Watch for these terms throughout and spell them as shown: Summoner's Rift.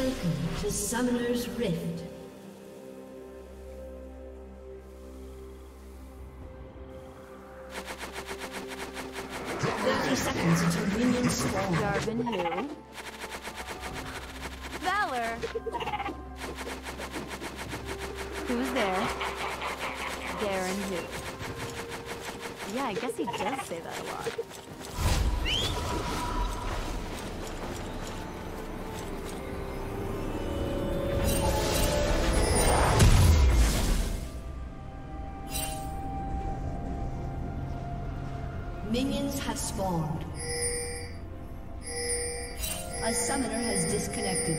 Welcome to Summoner's Rift. Darvin Hill. Valor. Who's there? Darren who? Yeah, I guess he does say that a lot. Minions have spawned. A summoner has disconnected.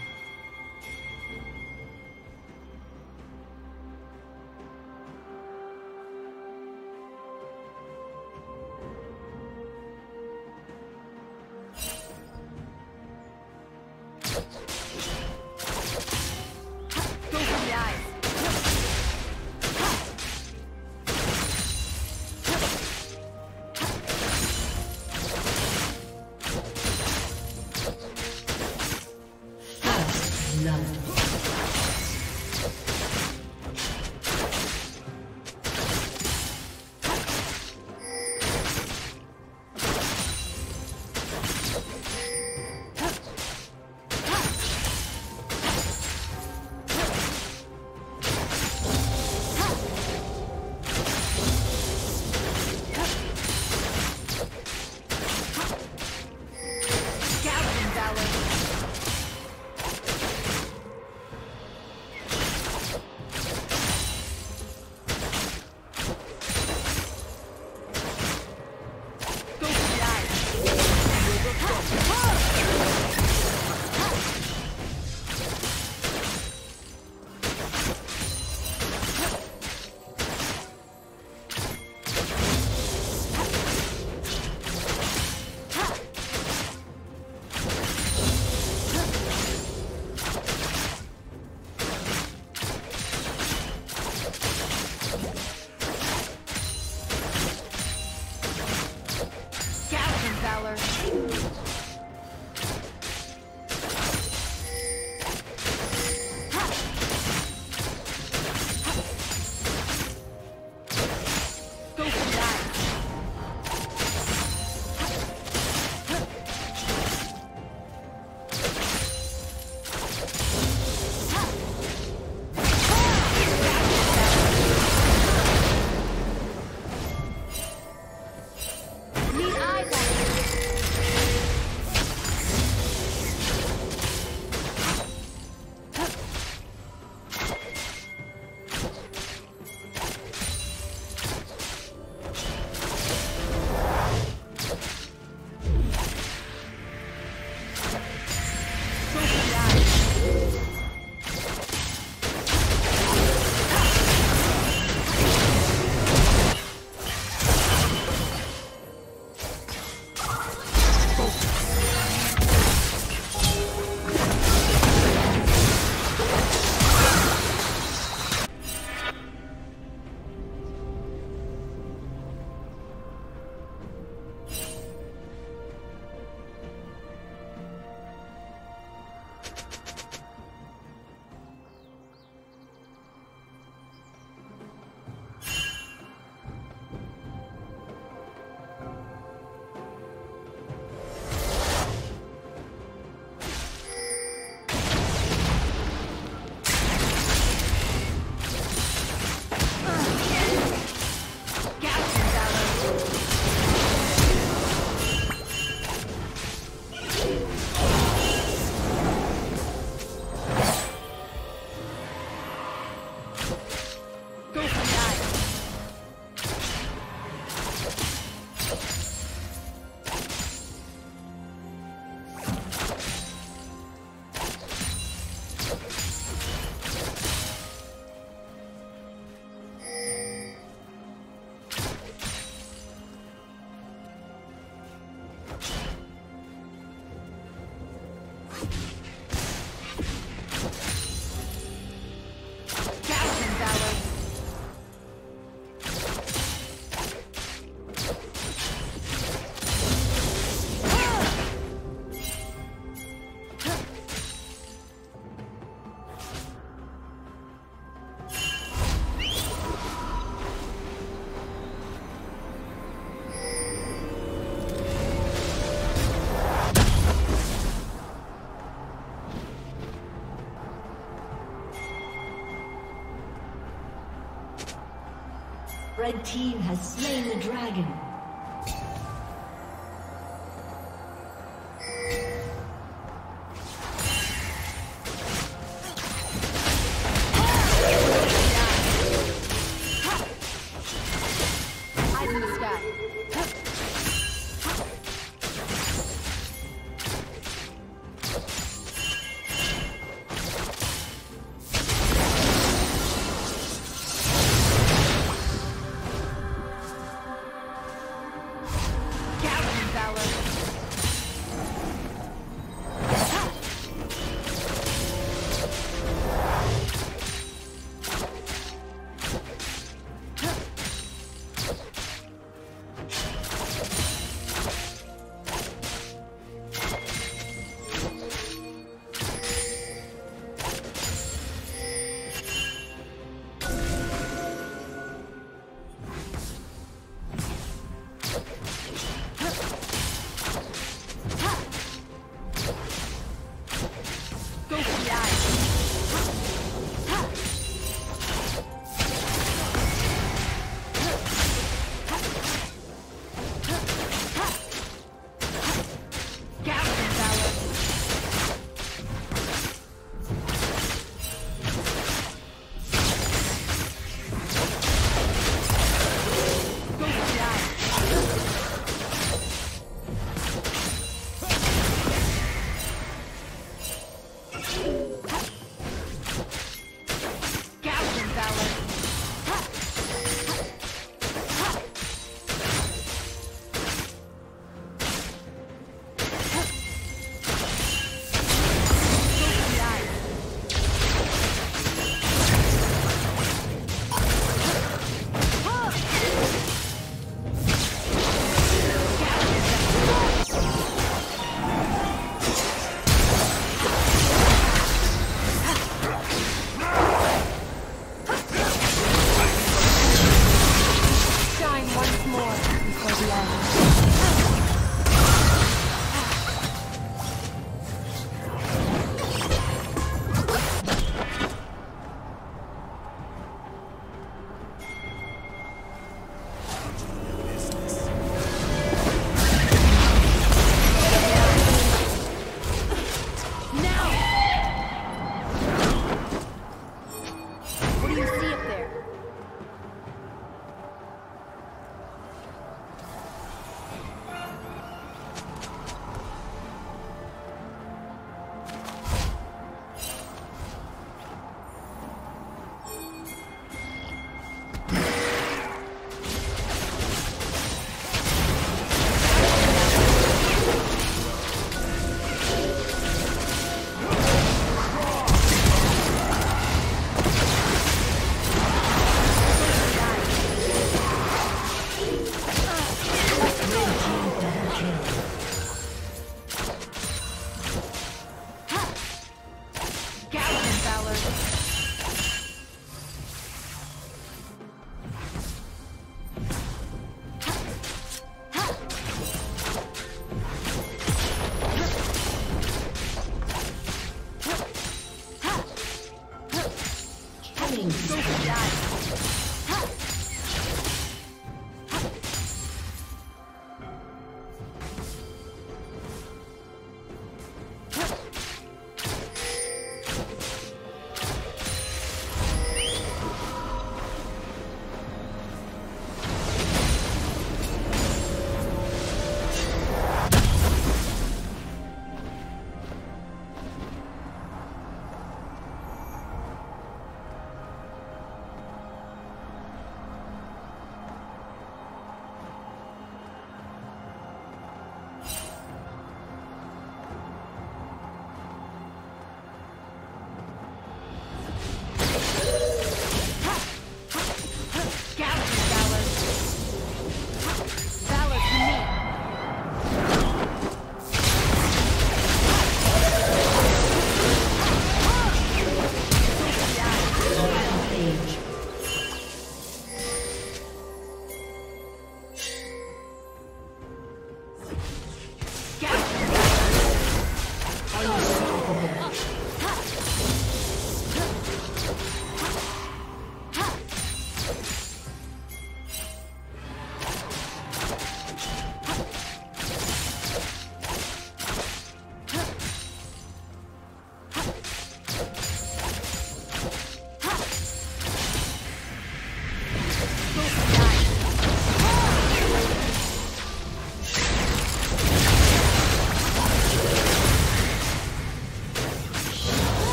Red team has slain the dragon.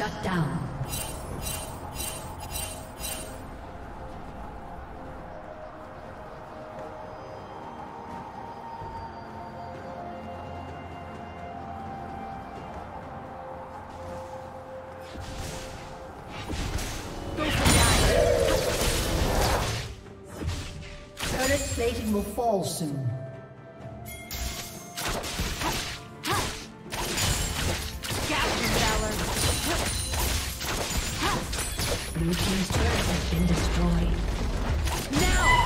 Shut down. Turret plating will fall soon. Blue team's turret has been destroyed. Now!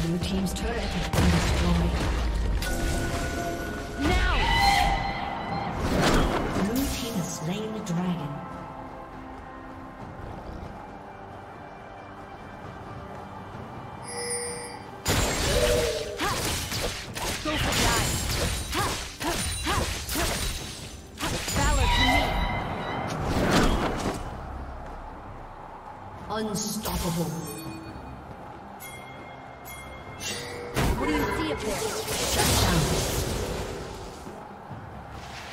Blue team's turret has been destroyed. Now! Blue team has slain the dragon. Go for die. Rift shut down.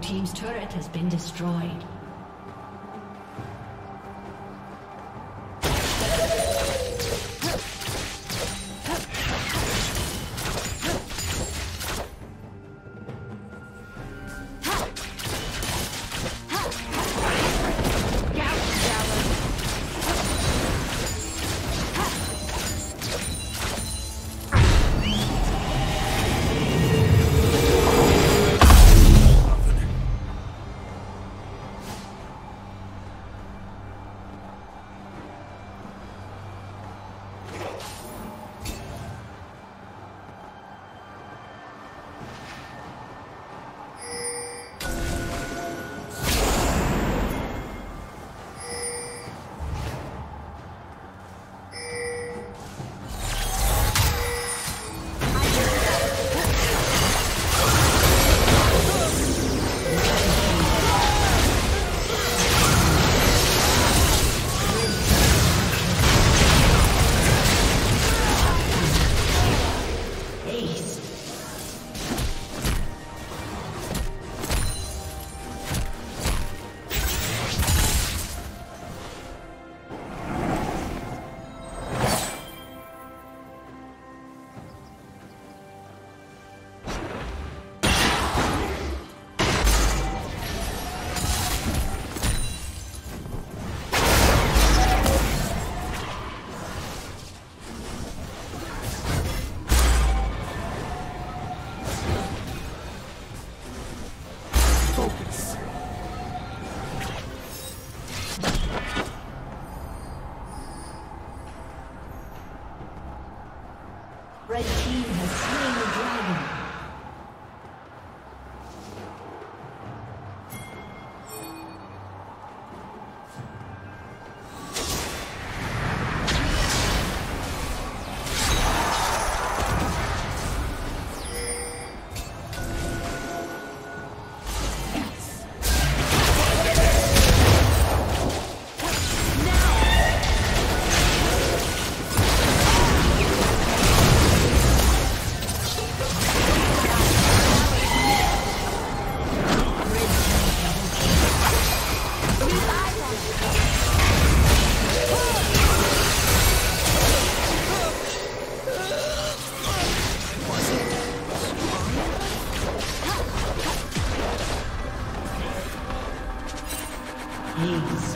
Team's turret has been destroyed.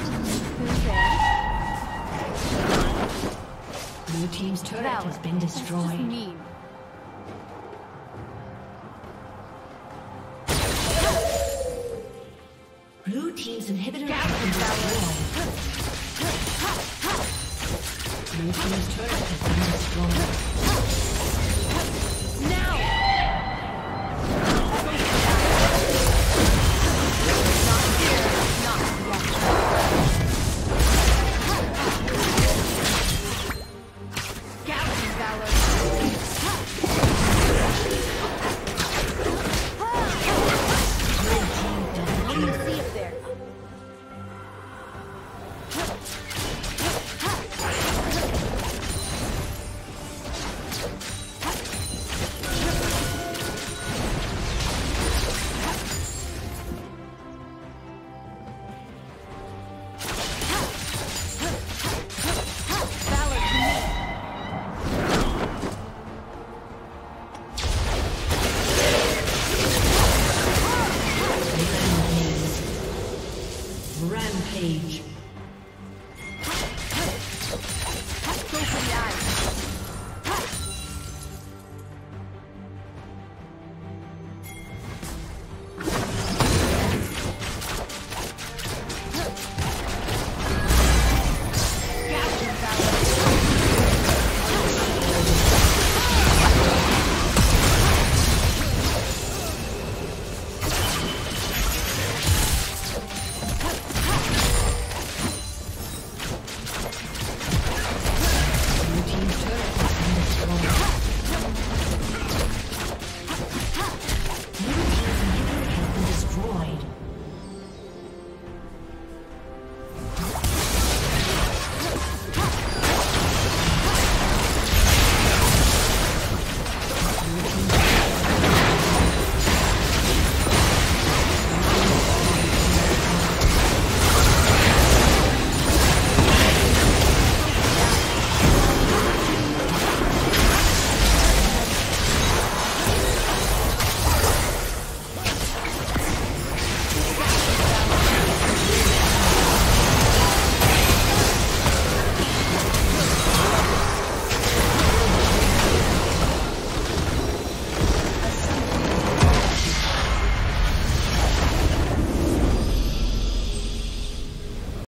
Okay. Blue team's turret has been destroyed. That's just mean. Blue team's inhibitor has been destroyed. Blue team's turret